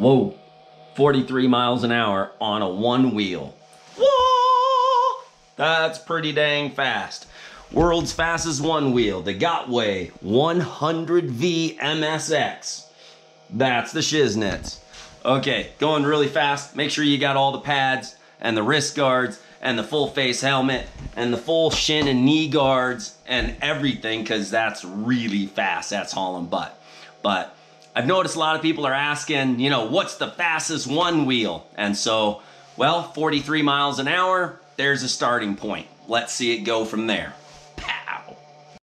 Whoa, 43 miles an hour on a one wheel. Whoa! That's pretty dang fast. World's fastest one wheel, the Gotway 100V MSX. That's the shiznits. Okay, going really fast. Make sure you got all the pads and the wrist guards and the full face helmet and the full shin and knee guards and everything, because that's really fast. That's hauling butt. But I've noticed a lot of people are asking, you know, what's the fastest one wheel? And so, well, 43 miles an hour, there's a starting point. Let's see it go from there.